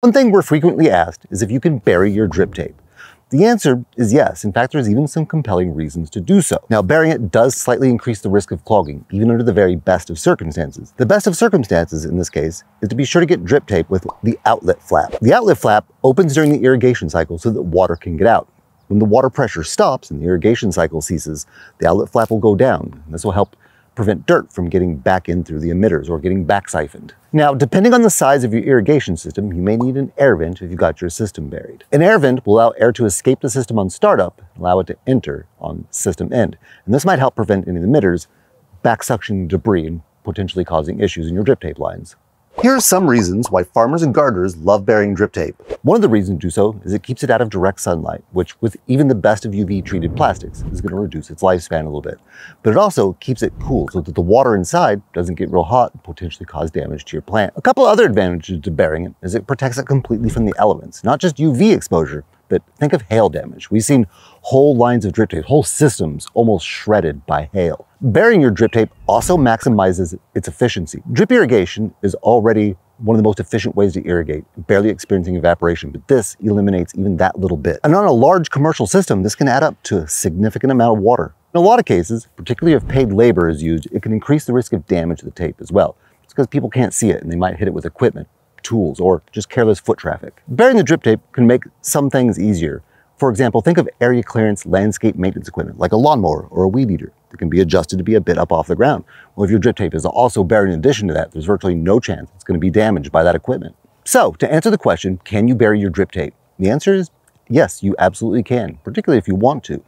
One thing we're frequently asked is if you can bury your drip tape. The answer is yes. In fact, there's even some compelling reasons to do so. Now, burying it does slightly increase the risk of clogging, even under the very best of circumstances. The best of circumstances in this case is to be sure to get drip tape with the outlet flap. The outlet flap opens during the irrigation cycle so that water can get out. When the water pressure stops and the irrigation cycle ceases, the outlet flap will go down. This will help prevent dirt from getting back in through the emitters or getting back siphoned. Now, depending on the size of your irrigation system, you may need an air vent if you've got your system buried. An air vent will allow air to escape the system on startup, allow it to enter on system end. And this might help prevent any emitters back suctioning debris and potentially causing issues in your drip tape lines. Here are some reasons why farmers and gardeners love burying drip tape. One of the reasons to do so is it keeps it out of direct sunlight, which with even the best of UV-treated plastics is going to reduce its lifespan a little bit. But it also keeps it cool so that the water inside doesn't get real hot and potentially cause damage to your plant. A couple other advantages to burying it is it protects it completely from the elements, not just UV exposure, but think of hail damage. We've seen whole lines of drip tape, whole systems almost shredded by hail. Burying your drip tape also maximizes its efficiency. Drip irrigation is already one of the most efficient ways to irrigate, barely experiencing evaporation, but this eliminates even that little bit. And on a large commercial system, this can add up to a significant amount of water. In a lot of cases, particularly if paid labor is used, it can increase the risk of damage to the tape as well. It's because people can't see it and they might hit it with equipment, tools, or just careless foot traffic. Burying the drip tape can make some things easier. For example, think of area clearance landscape maintenance equipment like a lawnmower or a weed eater that can be adjusted to be a bit up off the ground. Well, if your drip tape is also buried in addition to that, there's virtually no chance it's going to be damaged by that equipment. So to answer the question, can you bury your drip tape? The answer is yes, you absolutely can, particularly if you want to.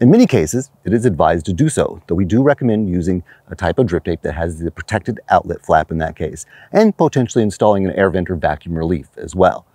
In many cases, it is advised to do so, though we do recommend using a type of drip tape that has the protected outlet flap in that case, and potentially installing an air vent or vacuum relief as well.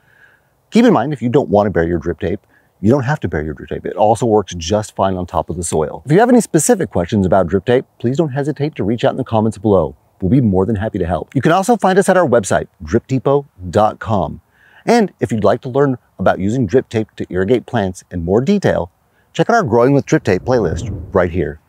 Keep in mind, if you don't want to bury your drip tape, you don't have to bury your drip tape. It also works just fine on top of the soil. If you have any specific questions about drip tape, please don't hesitate to reach out in the comments below. We'll be more than happy to help. You can also find us at our website, dripdepot.com. And if you'd like to learn about using drip tape to irrigate plants in more detail, check out our Growing with Drip Tape playlist right here.